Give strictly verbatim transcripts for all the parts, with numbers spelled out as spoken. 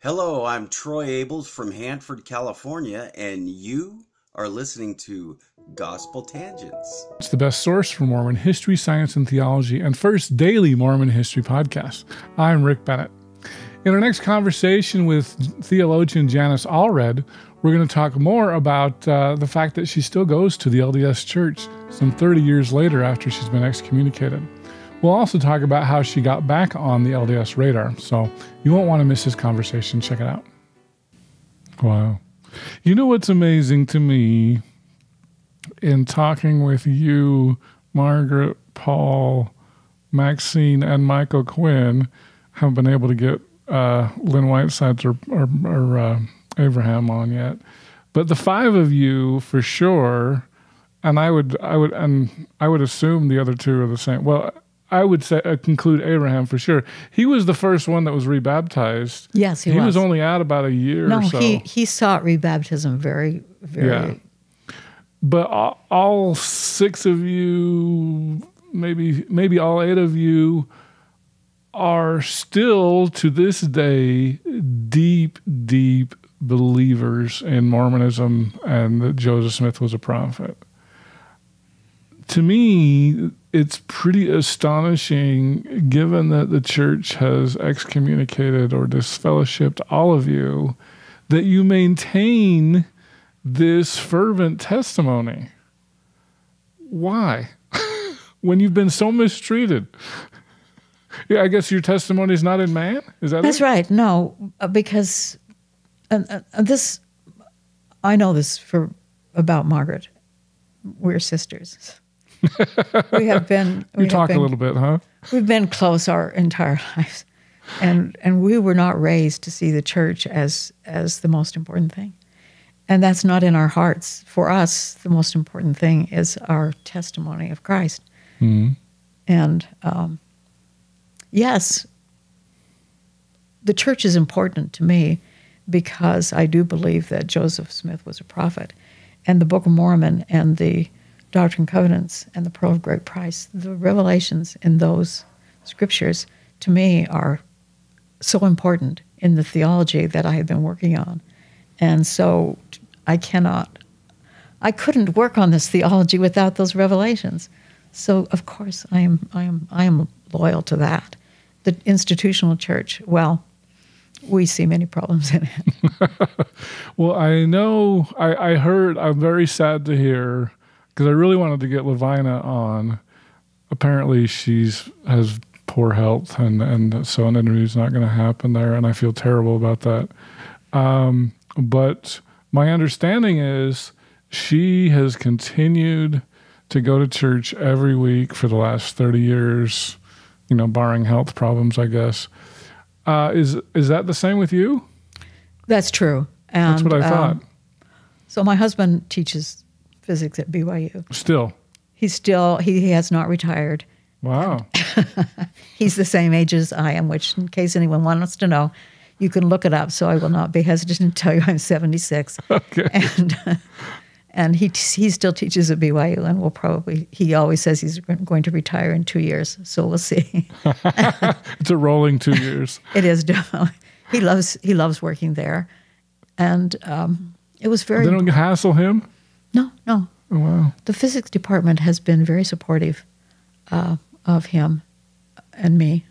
Hello, I'm Troy Abels from Hanford, California, and you are listening to Gospel Tangents. It's the best source for Mormon history, science, and theology, and first daily Mormon history podcast. I'm Rick Bennett. In our next conversation with theologian Janice Allred, we're going to talk more about uh, the fact that she still goes to the L D S Church some thirty years later after she's been excommunicated. We'll also talk about how she got back on the L D S radar, so you won't want to miss this conversation. Check it out. Wow. You know what's amazing to me in talking with you, Margaret, Paul, Maxine, and Michael Quinn, haven't been able to get uh, Lynn Whitesides or, or, or uh, Abraham on yet, but the five of you for sure, and I would, I would, and I would assume the other two are the same. Well, I would say uh, conclude Abraham for sure. He was the first one that was rebaptized. Yes, he, he was. He was only out about a year no, or so. No, he, he sought rebaptism very, very... Yeah. But all, all six of you, maybe maybe all eight of you, are still to this day deep, deep believers in Mormonism and that Joseph Smith was a prophet. To me, it's pretty astonishing, given that the church has excommunicated or disfellowshipped all of you, that you maintain this fervent testimony. Why? When you've been so mistreated. Yeah, I guess your testimony is not in man? Is that That's it? Right. No, because and, and this, I know this for about Margaret. We're sisters. we have been. We you talk been, a little bit, huh? We've been close our entire lives, and and we were not raised to see the church as as the most important thing, and that's not in our hearts. For us, the most important thing is our testimony of Christ, mm-hmm. and um, yes, the church is important to me because I do believe that Joseph Smith was a prophet, and the Book of Mormon and the Doctrine and Covenants and the Pearl of Great Price, the revelations in those scriptures, to me, are so important in the theology that I have been working on. And so I cannot, I couldn't work on this theology without those revelations. So, of course, I am, I am, I am loyal to that. The institutional church, well, we see many problems in it. Well, I know, I, I heard, I'm very sad to hear, because I really wanted to get Lavina on. Apparently, she's has poor health, and, and so an interview's not going to happen there, and I feel terrible about that. Um, but my understanding is she has continued to go to church every week for the last thirty years, you know, barring health problems, I guess. Uh, is, is that the same with you? That's true. And, that's what I thought. Um, so my husband teaches physics at B Y U. Still? He's still, he, he has not retired. Wow. He's the same age as I am, which in case anyone wants to know, you can look it up, so I will not be hesitant to tell you I'm seventy-six. Okay. And, and he, he still teaches at B Y U, and we'll probably, he always says he's going to retire in two years, so we'll see. It's a rolling two years. It is, definitely. He loves, he loves working there, and um, it was very... They don't hassle him? No, no. Oh, wow. The physics department has been very supportive uh, of him and me.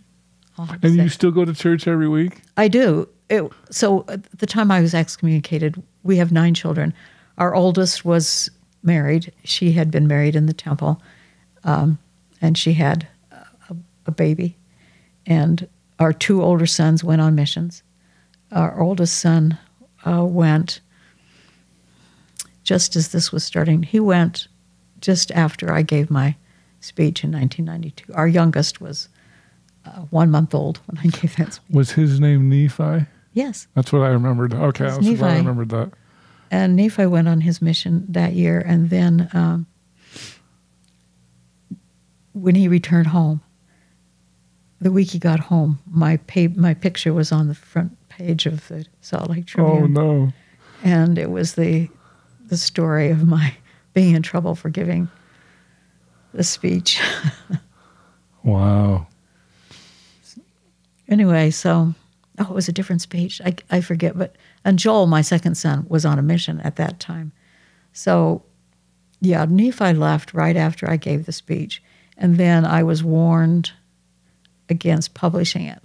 And you still go to church every week? I do. It, so at the time I was excommunicated, we have nine children. Our oldest was married. She had been married in the temple, um, and she had a, a baby. And our two older sons went on missions. Our oldest son uh, went... just as this was starting, he went just after I gave my speech in nineteen ninety-two. Our youngest was uh, one month old when I gave that speech. Was his name Nephi? Yes. That's what I remembered. Okay, that's Nephi. I remembered that. And Nephi went on his mission that year, and then um, when he returned home, the week he got home, my pa my picture was on the front page of the Salt Lake Tribune. Oh, no. And it was the... the story of my being in trouble for giving the speech. Wow. Anyway, so oh, it was a different speech. I, I forget. But and Joel, my second son, was on a mission at that time. So, yeah, Nephi left right after I gave the speech. And then I was warned against publishing it.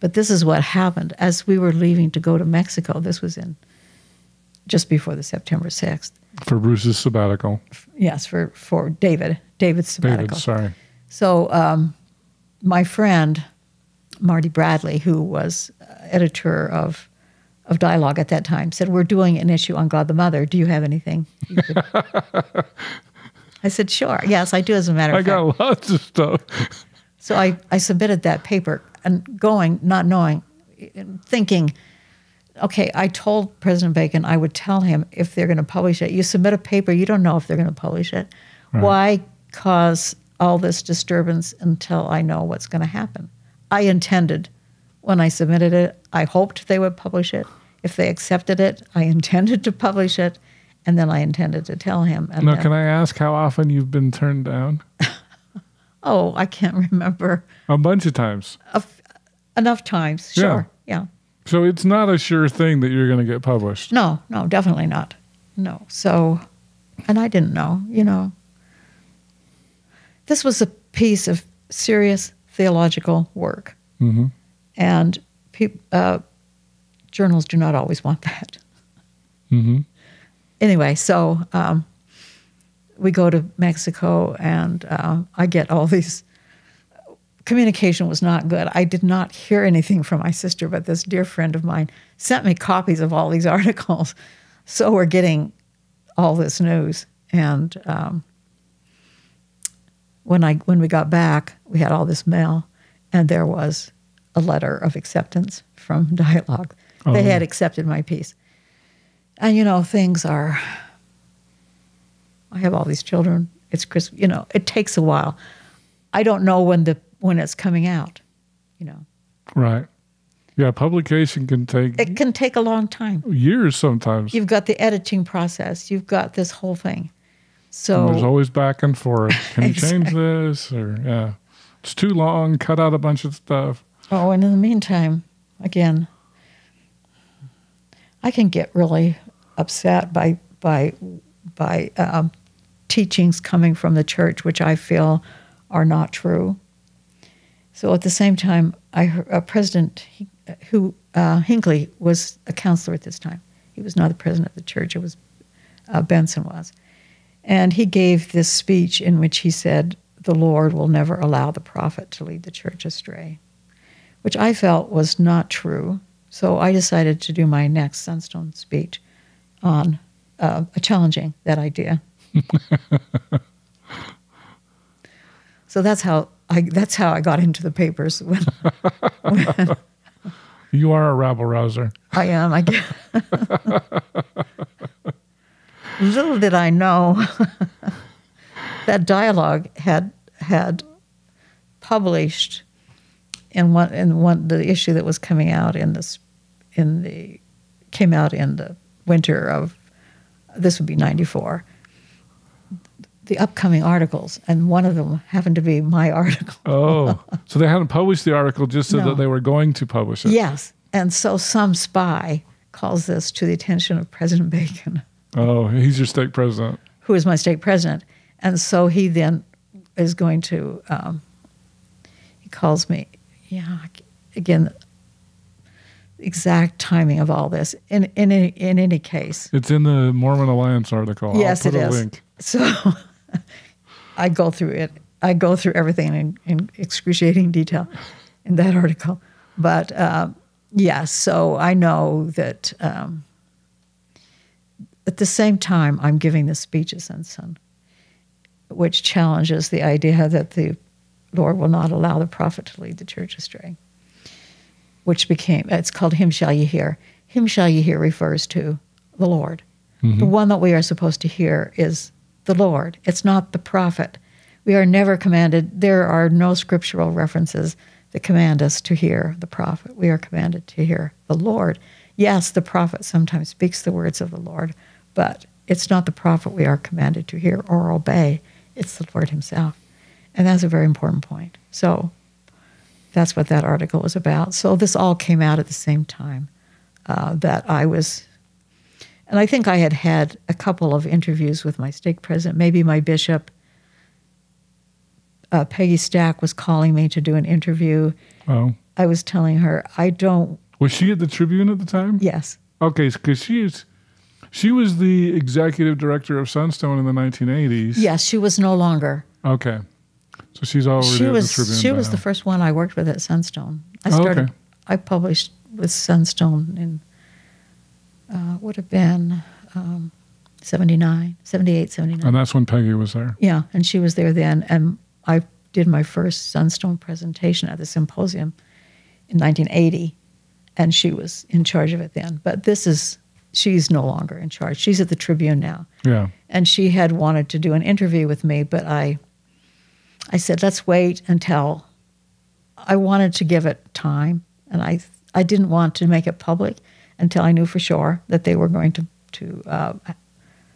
But this is what happened. As we were leaving to go to Mexico, this was in just before the September sixth. For Bruce's sabbatical. Yes, for, for David. David's sabbatical. David, sorry. So um, my friend, Marty Bradley, who was editor of, of Dialogue at that time, said, we're doing an issue on God the Mother. Do you have anything? You could... I said, sure. Yes, I do, as a matter of fact. I got lots of stuff. So I, I submitted that paper, and going, not knowing, thinking, okay, I told President Bacon I would tell him if they're going to publish it. You submit a paper, you don't know if they're going to publish it. Right. Why cause all this disturbance until I know what's going to happen? I intended, when I submitted it, I hoped they would publish it. If they accepted it, I intended to publish it, and then I intended to tell him. And now, then, can I ask how often you've been turned down? Oh, I can't remember. A bunch of times. A f enough times, sure, yeah. yeah. So it's not a sure thing that you're going to get published. No, no, definitely not. No. So, and I didn't know, you know. This was a piece of serious theological work. Mm-hmm. And pe uh, journals do not always want that. Mm-hmm. Anyway, so um, we go to Mexico, and uh, I get all these... Communication was not good. I did not hear anything from my sister, but this dear friend of mine sent me copies of all these articles. So we're getting all this news. And um, when I when we got back, we had all this mail, and there was a letter of acceptance from Dialogue. Oh. They had accepted my piece. And, you know, things are... I have all these children. It's Christmas. You know, it takes a while. I don't know when the when it's coming out, you know. Right. Yeah, publication can take... It can take a long time. Years sometimes. You've got the editing process. You've got this whole thing. So... And there's always back and forth. Can exactly. you change this? Or, yeah. It's too long. Cut out a bunch of stuff. Oh, and in the meantime, again, I can get really upset by, by, by um, teachings coming from the church, which I feel are not true. So at the same time, I heard a president who, uh, Hinckley was a counselor at this time. He was not the president of the church. It was uh, Benson was. And he gave this speech in which he said, the Lord will never allow the prophet to lead the church astray, which I felt was not true. So I decided to do my next Sunstone speech on uh, challenging that idea. So that's how... I, that's how I got into the papers. When, when you are a rabble-rouser. I am. I guess. Little did I know that Dialogue had had published in one in one the issue that was coming out in this in the came out in the winter of this would be ninety-four. The upcoming articles, and one of them happened to be my article. Oh, so they hadn't published the article, just so no. that they were going to publish it. Yes, and so some spy calls this to the attention of President Bacon. Oh, he's your state president. Who is my state president. And so he then is going to, um, he calls me, yeah, again, exact timing of all this. In, in, any, in any case. It's in the Mormon Alliance article. Yes, I'll put it a is. Link. So... I go through it. I go through everything in, in excruciating detail in that article. But uh, yeah, so I know that um, at the same time I'm giving this speech at Sunstone, which challenges the idea that the Lord will not allow the prophet to lead the church astray, which became, it's called Him Shall Ye Hear. Him Shall Ye Hear refers to the Lord. Mm-hmm. The one that we are supposed to hear is the Lord. It's not the prophet. We are never commanded. There are no scriptural references that command us to hear the prophet. We are commanded to hear the Lord. Yes, the prophet sometimes speaks the words of the Lord, but it's not the prophet we are commanded to hear or obey. It's the Lord Himself. And that's a very important point. So That's what that article was about. So this all came out at the same time uh, that I was, and I think I had had a couple of interviews with my stake president. Maybe my bishop, uh, Peggy Stack, was calling me to do an interview. Oh. I was telling her, I don't. Was she at the Tribune at the time? Yes. Okay, because she is, she was the executive director of Sunstone in the nineteen eighties. Yes, she was no longer. Okay. So she's already she was, the Tribune. She was now. The first one I worked with at Sunstone. I started. Oh, okay. I published with Sunstone in uh, would have been um, seventy-nine, seventy-eight, seventy-nine. And that's when Peggy was there. Yeah, and she was there then. And I did my first Sunstone presentation at the symposium in nineteen eighty, and she was in charge of it then. But this is she's no longer in charge. She's at the Tribune now. Yeah. And she had wanted to do an interview with me, but I. I said, let's wait until, I wanted to give it time, and I I didn't want to make it public until I knew for sure that they were going to, to uh,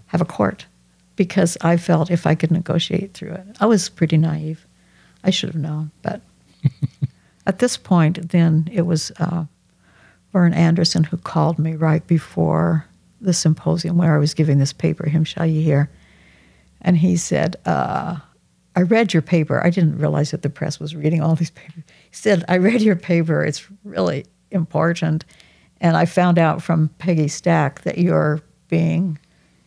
have a court, because I felt if I could negotiate through it. I was pretty naive. I should have known, but at this point, then it was uh, Vern Anderson who called me right before the symposium where I was giving this paper, Him Shall Ye Hear, and he said, uh, I read your paper. I didn't realize that the press was reading all these papers. He said, I read your paper. It's really important. And I found out from Peggy Stack that you're being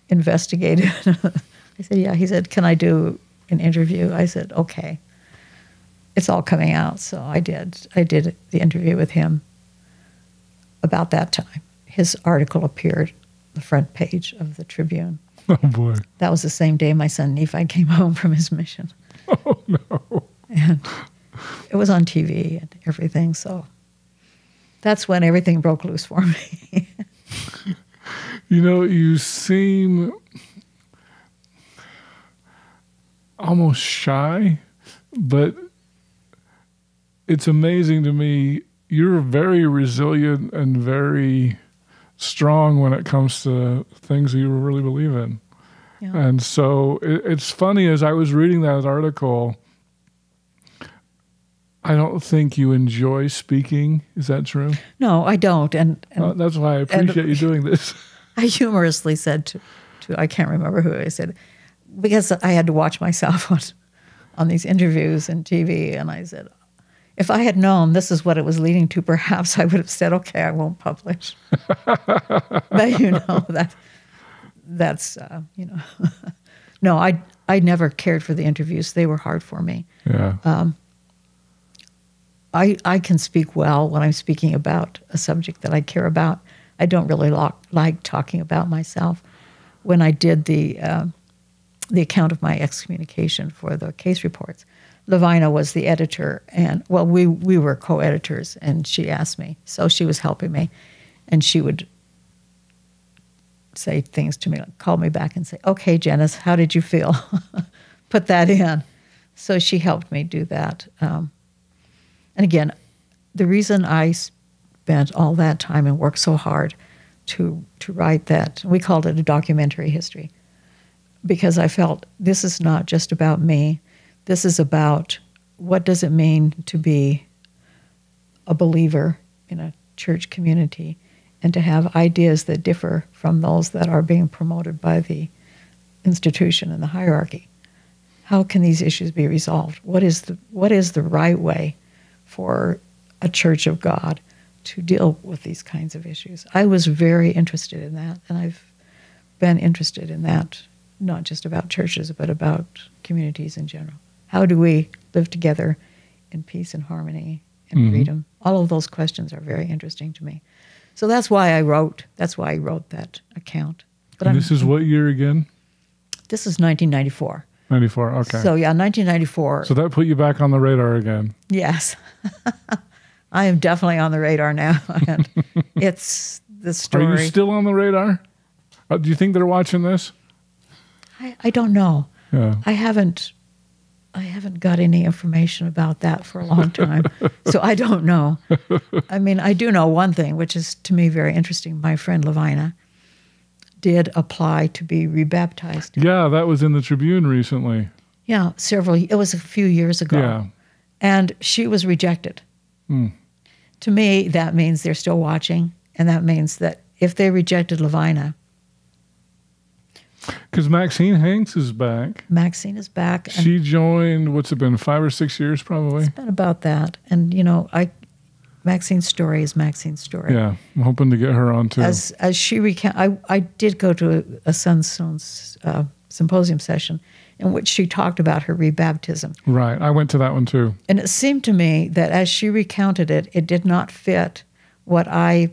investigated. I said, yeah. He said, can I do an interview? I said, okay. It's all coming out. So I did. I did the interview with him about that time. His article appeared on the front page of the Tribune. Oh, boy. That was the same day my son Nephi came home from his mission. Oh, no. And it was on T V and everything, so that's when everything broke loose for me. You know, you seem almost shy, but it's amazing to me. You're very resilient and very strong when it comes to things you really believe in. Yeah. And so it, it's funny, as I was reading that article, I don't think you enjoy speaking. Is that true? No, I don't. And, and uh, that's why I appreciate and, you doing this. I humorously said to, to, I can't remember who I said, because I had to watch myself on, on these interviews and T V, and I said, if I had known this is what it was leading to, perhaps I would have said, okay, I won't publish. But you know, that that's, uh, you know. No, I, I never cared for the interviews. They were hard for me. Yeah. Um, I, I can speak well when I'm speaking about a subject that I care about. I don't really like talking about myself. When I did the, uh, the account of my excommunication for the case reports, Lavina was the editor, and, well, we, we were co-editors, and she asked me. So she was helping me, and she would say things to me, like call me back and say, okay, Janice, how did you feel? Put that in. So she helped me do that. Um, and again, the reason I spent all that time and worked so hard to, to write that, we called it a documentary history, because I felt this is not just about me. This is about what does it mean to be a believer in a church community and to have ideas that differ from those that are being promoted by the institution and the hierarchy. How can these issues be resolved? What is the, what is the right way for a church of God to deal with these kinds of issues? I was very interested in that, and I've been interested in that, not just about churches, but about communities in general. How do we live together in peace and harmony and mm-hmm. freedom? All of those questions are very interesting to me. So that's why I wrote, that's why I wrote that account. But and this I'm, is what year again? This is nineteen ninety-four. ninety-four, okay. So yeah, nineteen ninety-four. So that put you back on the radar again. Yes. I am definitely on the radar now. And it's the story. Are you still on the radar? Uh, do you think they're watching this? I, I don't know. Yeah. I haven't... I haven't got any information about that for a long time, so I don't know. I mean, I do know one thing, which is to me very interesting. My friend Lavina did apply to be rebaptized. Yeah, that was in the Tribune recently. Yeah, several. It was a few years ago. Yeah. And she was rejected. Mm. To me, that means they're still watching, and that means that if they rejected Lavina. Because Maxine Hanks is back. Maxine is back. And she joined, what's it been, five or six years probably? It's been about that. And, you know, I, Maxine's story is Maxine's story. Yeah, I'm hoping to get her on too. As, as she recount, I, I did go to a, a Sunstone uh, symposium session in which she talked about her rebaptism. Right, I went to that one too. And it seemed to me that as she recounted it, it did not fit what I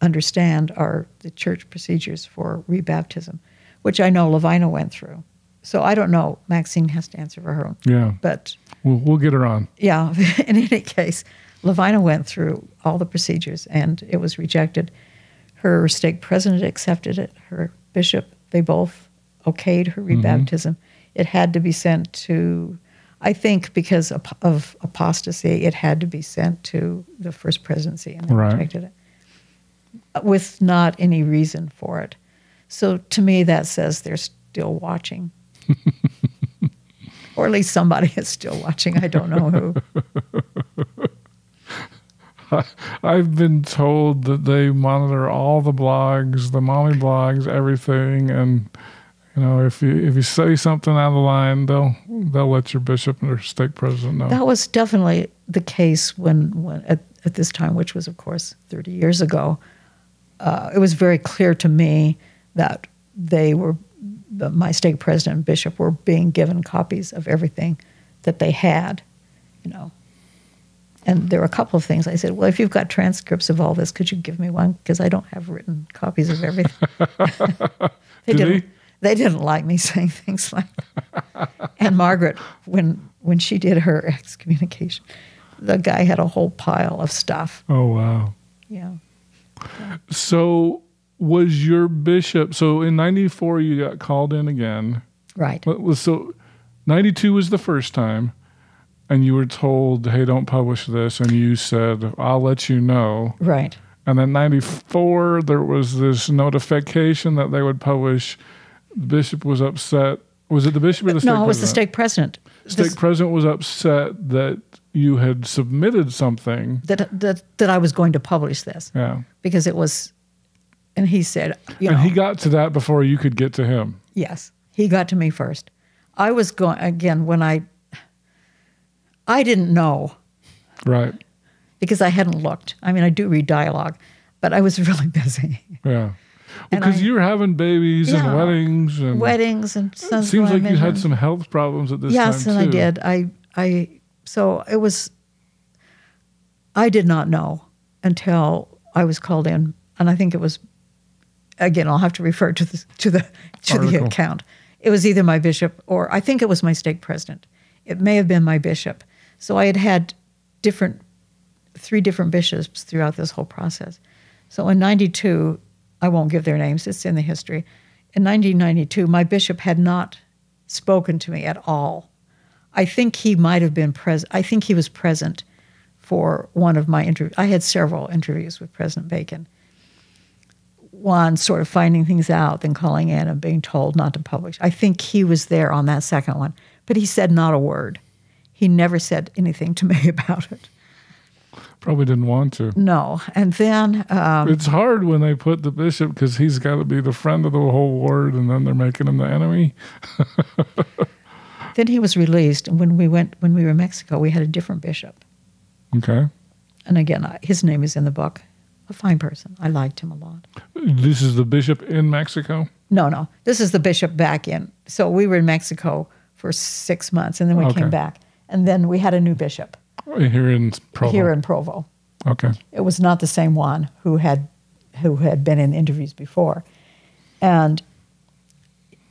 understand are the church procedures for rebaptism, which I know Lavina went through. So I don't know. Maxine has to answer for her own. Yeah. But we'll, we'll get her on. Yeah. In any case, Lavina went through all the procedures, and it was rejected. Her stake president accepted it. Her bishop, they both okayed her rebaptism. Mm-hmm. It had to be sent to, I think because of apostasy, it had to be sent to the First Presidency, and they right. rejected it with not any reason for it. So to me, that says they're still watching. Or at least somebody is still watching. I don't know who. I've been told that they monitor all the blogs, the mommy blogs, everything. And, you know, if you, if you say something out of line, they'll, they'll let your bishop or stake president know. That was definitely the case when, when at, at this time, which was, of course, thirty years ago. Uh, it was very clear to me that they were, my stake president and bishop were being given copies of everything that they had, you know. And there were a couple of things I said, well, if you've got transcripts of all this, could you give me one? Because I don't have written copies of everything. they, Did didn't, they didn't like me saying things like that. And Margaret, when, when she did her excommunication, the guy had a whole pile of stuff. Oh, wow. Yeah. yeah. So... Was your bishop, so in ninety-four you got called in again. Right. So ninety-two was the first time, and you were told, hey, don't publish this, and you said, I'll let you know. Right. And then ninety-four, there was this notification that they would publish. The bishop was upset. Was it the bishop or the stake president? No, it was the stake president. Stake president was upset that you had submitted something. That, that, that I was going to publish this. Yeah. Because it was... And he said, you know, and he got to that before you could get to him. Yes, he got to me first. I was going, again, when I, I didn't know. Right. Because I hadn't looked. I mean, I do read Dialogue, but I was really busy. Yeah. Because well, you were having babies yeah, and weddings. and Weddings and sons. It seems like you had some health problems at this yes, time, and too. Yes, I did. I, I, so it was, I did not know until I was called in, and I think it was, again, I'll have to refer to the to the to Article. the account. It was either my bishop or I think it was my stake president. It may have been my bishop. So I had had different three different bishops throughout this whole process. So in ninety-two, I won't give their names. It's in the history. In nineteen ninety-two, my bishop had not spoken to me at all. I think he might have been present. I think he was present for one of my interviews. I had several interviews with President Bacon. One, sort of finding things out, then calling in and being told not to publish. I think he was there on that second one, but he said not a word. He never said anything to me about it. Probably didn't want to. No, and then... Um, it's hard when they put the bishop because he's got to be the friend of the whole ward, and then they're making him the enemy. Then he was released, and when we went, when we were in Mexico, we had a different bishop. Okay. And again, his name is in the book. A fine person. I liked him a lot. This is the bishop in Mexico? No, no. This is the bishop back in. So we were in Mexico for six months, and then we okay. came back. And then we had a new bishop. Here in Provo? Here in Provo. Okay. It was not the same one who had, who had been in interviews before. And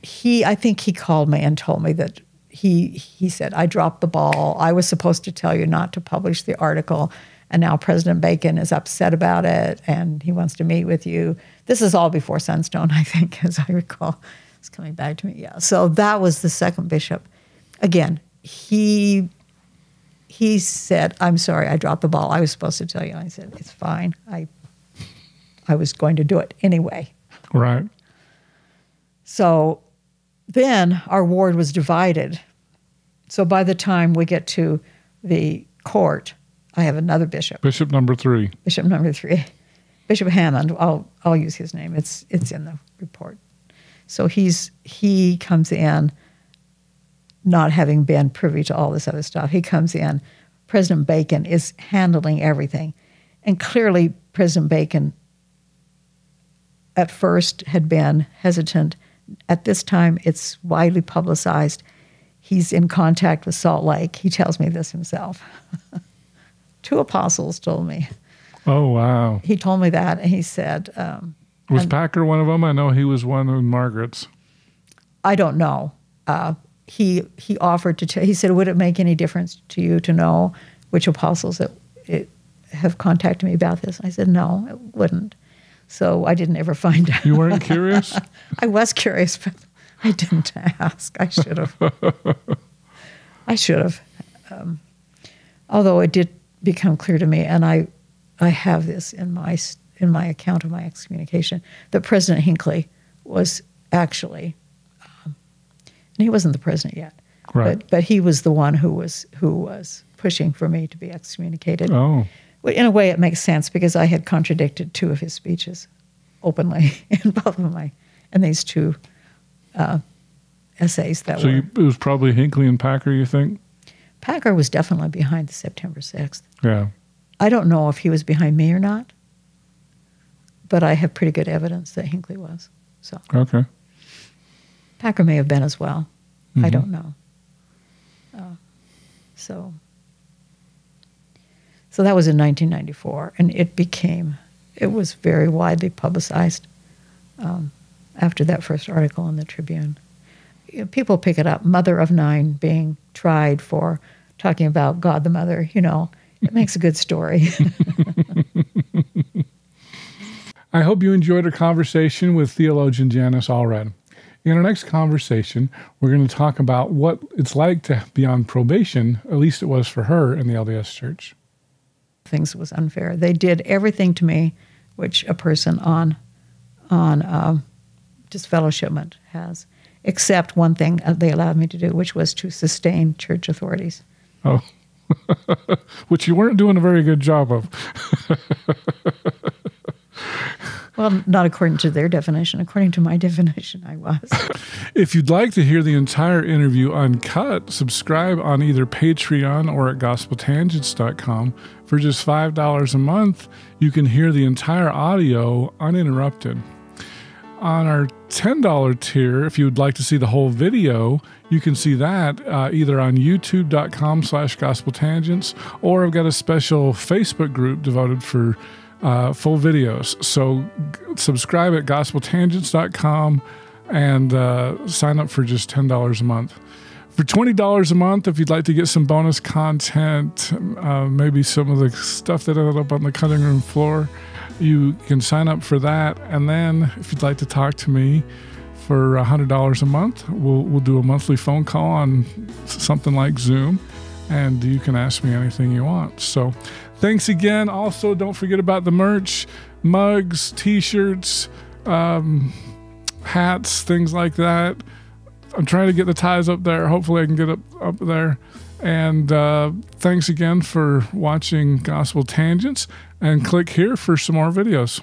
he, I think he called me and told me that he, he said, I dropped the ball. I was supposed to tell you not to publish the article. And now President Bacon is upset about it, and he wants to meet with you. This is all before Sunstone, I think, as I recall. It's coming back to me, yeah. So that was the second bishop. Again, he he said, I'm sorry, I dropped the ball. I was supposed to tell you. And I said, it's fine. I, I was going to do it anyway. Right. So then our ward was divided. So by the time we get to the court... I have another bishop. Bishop number three. Bishop number three. Bishop Hammond, I'll, I'll use his name. It's, it's in the report. So he's, he comes in not having been privy to all this other stuff. He comes in. President Bacon is handling everything. And clearly President Bacon at first had been hesitant. At this time, it's widely publicized. He's in contact with Salt Lake. He tells me this himself. Two apostles told me. Oh, wow. He told me that, and he said... Um, was and, Packer one of them? I know he was one of Margaret's. I don't know. Uh, he he offered to tell... He said, would it make any difference to you to know which apostles it, it have contacted me about this? And I said, no, it wouldn't. So I didn't ever find out. You weren't curious? I was curious, but I didn't ask. I should have. I should have. Um, although it did become clear to me, and I... I have this in my in my account of my excommunication, that President Hinckley was actually, um, and he wasn't the president yet, right. but but he was the one who was who was pushing for me to be excommunicated. Oh, in a way, it makes sense because I had contradicted two of his speeches openly in both of my and these two uh, essays that. So were, you, it was probably Hinckley and Packer. You think? Packer was definitely behind the September sixth. Yeah. I don't know if he was behind me or not, but I have pretty good evidence that Hinckley was. So okay, Packer may have been as well. Mm-hmm. I don't know. Uh, so, so that was in nineteen ninety-four, and it became, it was very widely publicized um, after that first article in the Tribune. You know, people pick it up. Mother of Nine being tried for talking about God the Mother, you know. It makes a good story. I hope you enjoyed our conversation with theologian Janice Allred. In our next conversation, we're going to talk about what it's like to be on probation, at least it was for her in the L D S Church. Things was unfair. They did everything to me, which a person on on um, disfellowshipment has, except one thing they allowed me to do, which was to sustain church authorities. Oh. Which you weren't doing a very good job of. Well, not according to their definition. According to my definition, I was. If you'd like to hear the entire interview uncut, subscribe on either Patreon or at gospel tangents dot com. For just five dollars a month, you can hear the entire audio uninterrupted. On our ten dollar tier, if you would like to see the whole video, you can see that uh, either on youtube dot com slash gospel tangents, or I've got a special Facebook group devoted for uh, full videos. So subscribe at gospel tangents dot com and uh, sign up for just ten dollars a month. For twenty dollars a month, if you'd like to get some bonus content, uh, maybe some of the stuff that ended up on the cutting room floor, you can sign up for that. And then if you'd like to talk to me for one hundred dollars a month, we'll, we'll do a monthly phone call on something like Zoom, and you can ask me anything you want. So thanks again. Also, don't forget about the merch, mugs, t-shirts, um, hats, things like that. I'm trying to get the ties up there. Hopefully I can get up, up there. And uh, thanks again for watching Gospel Tangents, and click here for some more videos.